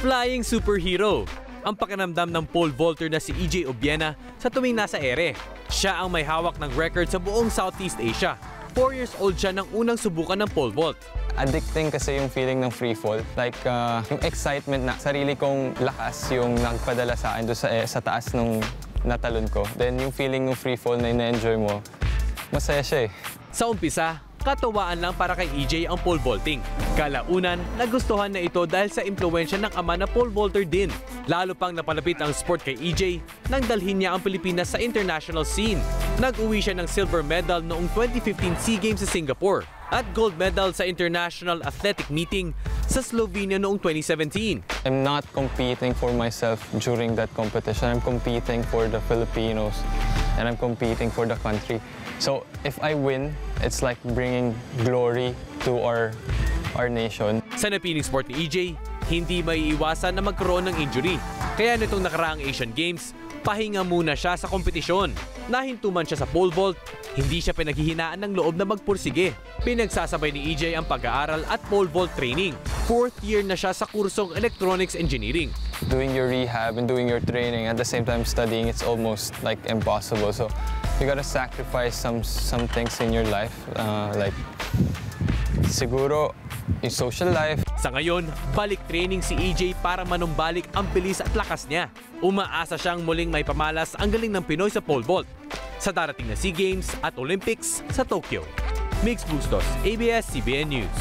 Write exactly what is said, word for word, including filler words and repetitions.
Flying superhero, ang pakiramdam ng pole vaulter na si E J Obiena sa tuwing nasa ere. Siya ang may hawak ng record sa buong Southeast Asia. Four years old siya nang unang subukan ng pole vault. Addicting kasi yung feeling ng free fall. Like uh, yung excitement na sarili kong lakas yung nagpadala sa akin doon sa, eh, sa taas ng natalon ko. Then yung feeling ng free fall na ina-enjoy mo, masaya siya eh. Sa umpisa, katawaan lang para kay E J ang pole vaulting. Kalaunan, nagustuhan na ito dahil sa impluwensya ng ama na pole vaulter din. Lalo pang napalapit ang sport kay E J nang dalhin niya ang Pilipinas sa international scene. Nag-uwi siya ng silver medal noong twenty fifteen SEA Games sa Singapore at gold medal sa International Athletic Meeting sa Slovenia noong twenty seventeen. I'm not competing for myself during that competition. I'm competing for the Filipinos and I'm competing for the country. So if I win, it's like bringing glory to our our nation. Sa napiling sport ni E J, hindi maiiwasan na magkaroon ng injury. Kaya nitong nakaraang Asian Games, pahinga muna siya sa kompetisyon. Nahintuman siya sa pole vault, hindi siya pinaghihinaan ng loob na magpursige. Pinagsasabay ni E J ang pag-aaral at pole vault training. Fourth year na siya sa kursong electronics engineering. Doing your rehab and doing your training at the same time studying, it's almost like impossible. So you gotta sacrifice some some things in your life, uh, like siguro yung social life. Sa ngayon, balik training si E J para manumbalik ang bilis at lakas niya. Umaasa siyang muling may pamalas ang galing ng Pinoy sa pole vault sa darating na SEA Games at Olympics sa Tokyo. Migs Bustos, A B S C B N News.